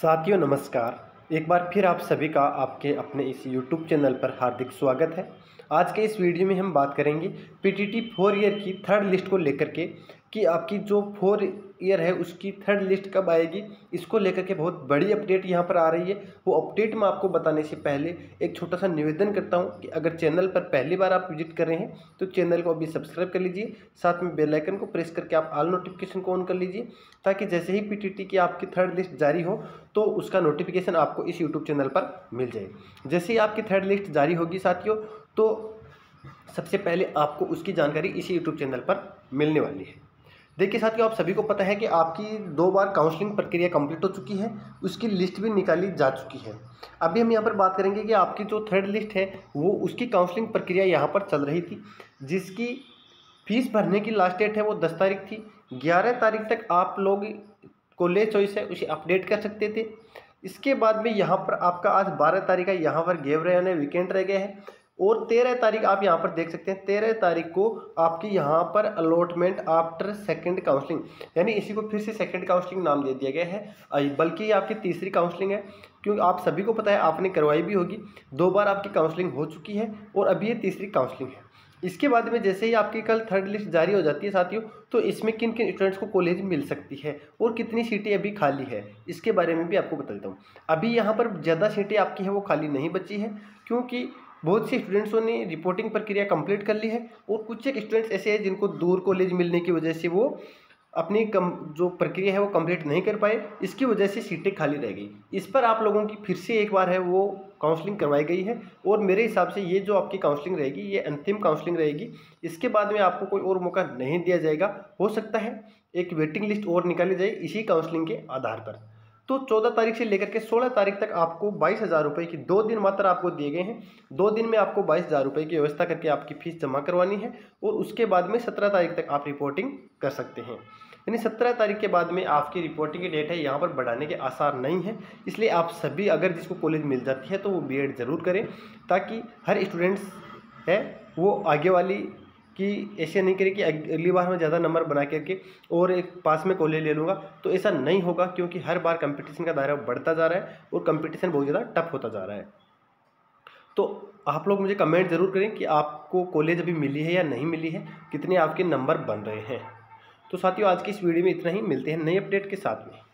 साथियों नमस्कार, एक बार फिर आप सभी का आपके अपने इस YouTube चैनल पर हार्दिक स्वागत है। आज के इस वीडियो में हम बात करेंगे पीटीटी 4 ईयर की थर्ड लिस्ट को लेकर के कि आपकी जो 4 ईयर है उसकी थर्ड लिस्ट कब आएगी। इसको लेकर के बहुत बड़ी अपडेट यहां पर आ रही है। वो अपडेट मैं आपको बताने से पहले एक छोटा सा निवेदन करता हूं कि अगर चैनल पर पहली बार आप विजिट कर रहे हैं तो चैनल को अभी सब्सक्राइब कर लीजिए, साथ में बेल आइकन को प्रेस करके आप ऑल नोटिफिकेशन को ऑन कर लीजिए, ताकि जैसे ही पीटीटी की आपकी थर्ड लिस्ट जारी हो तो उसका नोटिफिकेशन आपको इस यूट्यूब चैनल पर मिल जाए। जैसे ही आपकी थर्ड लिस्ट जारी होगी साथियों, तो सबसे पहले आपको उसकी जानकारी इसी यूट्यूब चैनल पर मिलने वाली है। देखिए साथियों, आप सभी को पता है कि आपकी 2 बार काउंसलिंग प्रक्रिया कंप्लीट हो चुकी है, उसकी लिस्ट भी निकाली जा चुकी है। अभी हम यहाँ पर बात करेंगे कि आपकी जो थर्ड लिस्ट है वो उसकी काउंसलिंग प्रक्रिया यहाँ पर चल रही थी, जिसकी फ़ीस भरने की लास्ट डेट है वो 10 तारीख थी। 11 तारीख तक आप लोग को ले चॉइस है उसे अपडेट कर सकते थे। इसके बाद में यहाँ पर आपका आज 12 तारीख है, यहाँ पर गैप रहने वीकेंड रह गया है, और 13 तारीख आप यहाँ पर देख सकते हैं। 13 तारीख को आपकी यहाँ पर अलॉटमेंट आफ्टर सेकंड काउंसलिंग, यानी इसी को फिर से सेकंड काउंसलिंग नाम दे दिया गया है, बल्कि ये आपकी तीसरी काउंसलिंग है, क्योंकि आप सभी को पता है आपने करवाई भी होगी। 2 बार आपकी काउंसलिंग हो चुकी है और अभी ये तीसरी काउंसलिंग है। इसके बाद में जैसे ही आपकी कल थर्ड लिस्ट जारी हो जाती है साथियों, तो इसमें किन किन स्टूडेंट्स को कॉलेज मिल सकती है और कितनी सीटें अभी खाली है इसके बारे में भी आपको बता देता हूँ। अभी यहाँ पर ज़्यादा सीटें आपकी है वो खाली नहीं बची है, क्योंकि बहुत से स्टूडेंट्सों ने रिपोर्टिंग प्रक्रिया कंप्लीट कर ली है, और कुछ एक स्टूडेंट्स ऐसे हैं जिनको दूर कॉलेज मिलने की वजह से वो अपनी जो प्रक्रिया है वो कंप्लीट नहीं कर पाए, इसकी वजह से सीटें खाली रह गई। इस पर आप लोगों की फिर से एक बार है वो काउंसलिंग करवाई गई है, और मेरे हिसाब से ये जो आपकी काउंसलिंग रहेगी ये अंतिम काउंसलिंग रहेगी। इसके बाद में आपको कोई और मौका नहीं दिया जाएगा। हो सकता है एक वेटिंग लिस्ट और निकाली जाए इसी काउंसलिंग के आधार पर। तो 14 तारीख से लेकर के 16 तारीख तक आपको 22,000 रुपये की 2 दिन मात्र आपको दिए गए हैं। 2 दिन में आपको 22,000 रुपये की व्यवस्था करके आपकी फ़ीस जमा करवानी है, और उसके बाद में 17 तारीख तक आप रिपोर्टिंग कर सकते हैं। यानी 17 तारीख के बाद में आपकी रिपोर्टिंग की डेट है यहाँ पर बढ़ाने के आसार नहीं है, इसलिए आप सभी अगर जिसको कॉलेज मिल जाती है तो वो B.Ed ज़रूर करें, ताकि हर स्टूडेंट्स है वो आगे वाली कि ऐसे नहीं करें कि अगली बार मैं ज़्यादा नंबर बना करके और एक पास में कॉलेज ले लूँगा, तो ऐसा नहीं होगा, क्योंकि हर बार कंपटीशन का दायरा बढ़ता जा रहा है और कंपटीशन बहुत ज़्यादा टफ होता जा रहा है। तो आप लोग मुझे कमेंट ज़रूर करें कि आपको कॉलेज अभी मिली है या नहीं मिली है, कितने आपके नंबर बन रहे हैं। तो साथियों, आज की इस वीडियो में इतना ही। मिलते हैं नई अपडेट के साथ में।